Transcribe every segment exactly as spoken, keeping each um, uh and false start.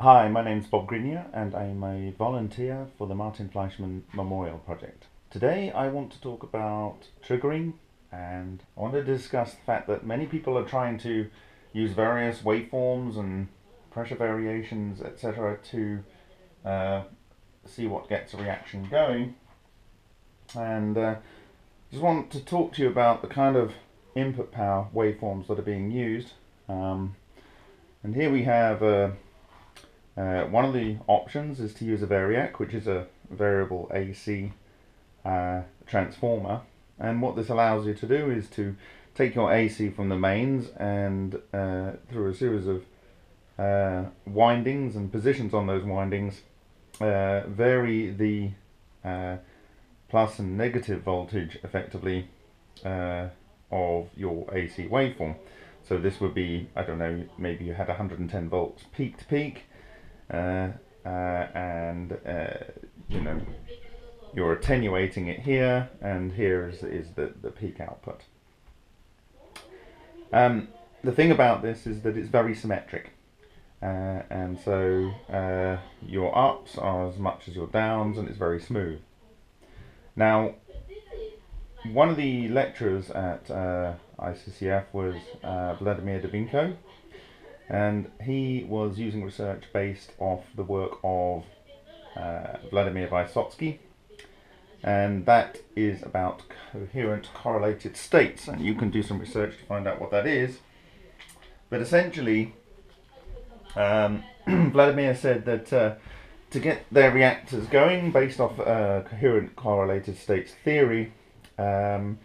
Hi, my name's Bob Greenyer and I'm a volunteer for the Martin Fleischmann Memorial Project. Today I want to talk about triggering, and I want to discuss the fact that many people are trying to use various waveforms and pressure variations, et cetera to uh, see what gets a reaction going. And I uh, just want to talk to you about the kind of input power waveforms that are being used. Um, and here we have a uh, Uh, one of the options is to use a VARIAC, which is a variable A C uh, transformer, and what this allows you to do is to take your A C from the mains and uh, through a series of uh, windings and positions on those windings uh, vary the uh, plus and negative voltage effectively uh, of your A C waveform. So this would be, I don't know, maybe you had one hundred ten volts peak to peak. Uh, uh, and uh, you know, you're attenuating it here, and here is, is the, the peak output. Um, the thing about this is that it's very symmetric, uh, and so uh, your ups are as much as your downs, and it's very smooth. Now, one of the lecturers at uh, I C C F was uh, Vladimir Dubinko, and he was using research based off the work of uh, Vladimir Vysotsky, and that is about coherent correlated states, and you can do some research to find out what that is. But essentially um, Vladimir said that uh, to get their reactors going based off uh, coherent correlated states theory, um,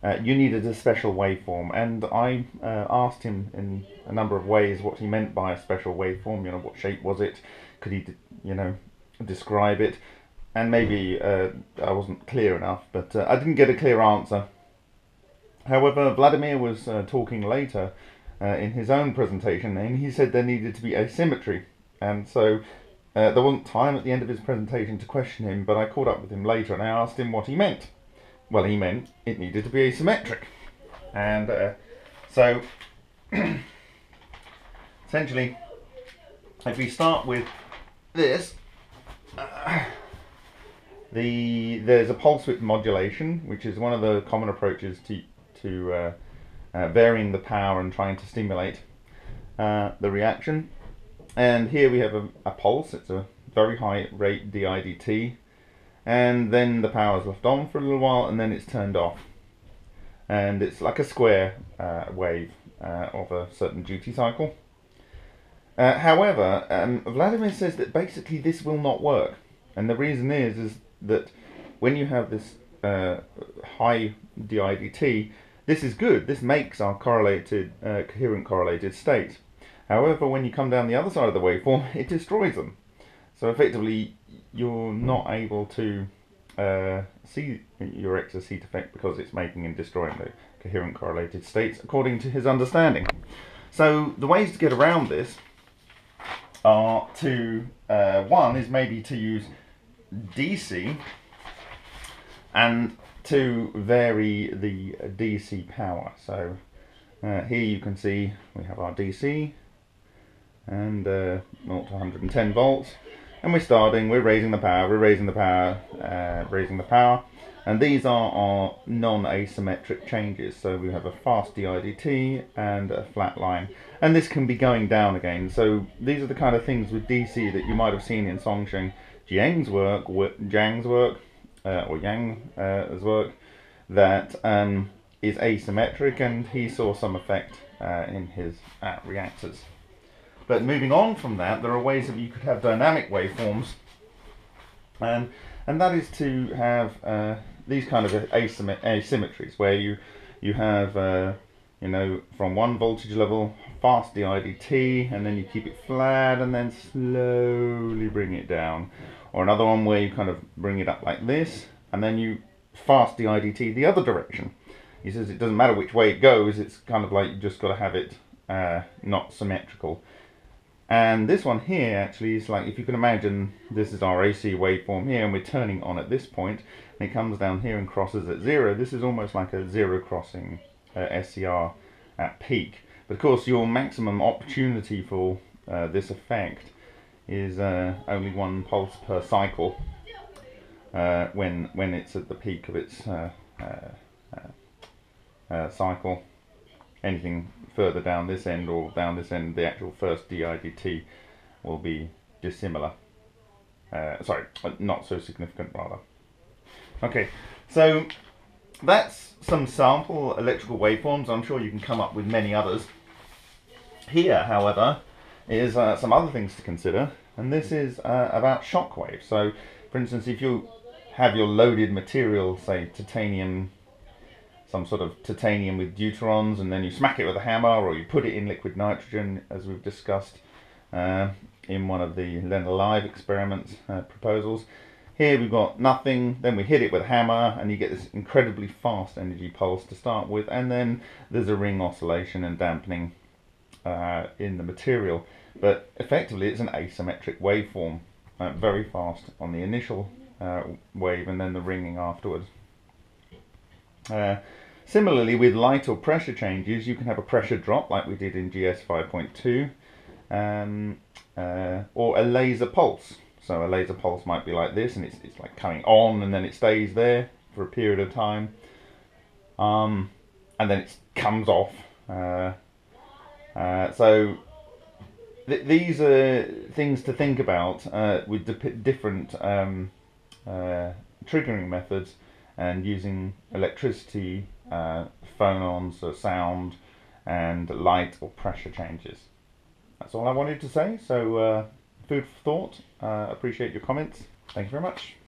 Uh, you needed a special waveform, and I uh, asked him in a number of ways what he meant by a special waveform. You know, what shape was it? Could he, you know, describe it? And maybe uh, I wasn't clear enough, but uh, I didn't get a clear answer. However, Vladimir was uh, talking later uh, in his own presentation, and he said there needed to be asymmetry, and so uh, there wasn't time at the end of his presentation to question him, but I caught up with him later and I asked him what he meant. Well, he meant it needed to be asymmetric, and uh, so essentially, if we start with this, uh, the there's a pulse width modulation, which is one of the common approaches to to uh, uh, varying the power and trying to stimulate uh, the reaction. And here we have a, a pulse. It's a very high rate D I D T. And then the power is left on for a little while, and then it's turned off. And it's like a square uh, wave uh, of a certain duty cycle. Uh, however, um, Vladimir says that basically this will not work. And the reason is, is that when you have this uh, high D I D T, this is good. This makes our correlated, uh, coherent correlated states. However, when you come down the other side of the waveform, it destroys them. So effectively, you're not able to uh, see your excess heat effect because it's making and destroying the coherent correlated states, according to his understanding. So the ways to get around this are to, uh, one is maybe to use D C and to vary the D C power. So uh, here you can see we have our D C and uh, zero to one hundred ten volts. And we're starting, we're raising the power, we're raising the power, uh, raising the power. And these are our non-asymmetric changes. So we have a fast D I D T and a flat line. And this can be going down again. So these are the kind of things with D C that you might have seen in Songsheng Jiang's work, Jiang's work, uh, or Yang's uh, work, that um, is asymmetric, and he saw some effect uh, in his uh, reactors. But moving on from that, there are ways that you could have dynamic waveforms, and and that is to have uh, these kind of asymm asymmetries where you you have uh, you know, from one voltage level fast D I D T, and then you keep it flat and then slowly bring it down, or another one where you kind of bring it up like this and then you fast D I D T the other direction. He says it doesn't matter which way it goes; it's kind of like you just got to have it uh, not symmetrical. And this one here actually is like, if you can imagine, this is our A C waveform here, and we're turning on at this point, and it comes down here and crosses at zero. This is almost like a zero crossing uh, S C R at peak. But of course, your maximum opportunity for uh, this effect is uh, only one pulse per cycle uh, when when it's at the peak of its uh, uh, uh, cycle. Anything further down this end or down this end, the actual first D I D T will be dissimilar. Uh, sorry, not so significant rather. Okay, so that's some sample electrical waveforms. I'm sure you can come up with many others. Here, however, is uh, some other things to consider, and this is uh, about shock waves. So, for instance, if you have your loaded material, say titanium, some sort of titanium with deuterons, and then you smack it with a hammer, or you put it in liquid nitrogen, as we've discussed uh, in one of the LENR Live experiments uh, proposals. Here we've got nothing, then we hit it with a hammer, and you get this incredibly fast energy pulse to start with, and then there's a ring oscillation and dampening uh, in the material. But effectively it's an asymmetric waveform, uh, very fast on the initial uh, wave, and then the ringing afterwards. Uh, similarly, with light or pressure changes, you can have a pressure drop like we did in G S five point two, um, uh, or a laser pulse. So a laser pulse might be like this, and it's, it's like coming on, and then it stays there for a period of time, um, and then it comes off. Uh, uh, so th these are things to think about uh, with different um, uh, triggering methods, and using electricity, uh, phonons, so sound, and light or pressure changes. That's all I wanted to say, so uh, food for thought. Uh, appreciate your comments. Thank you very much.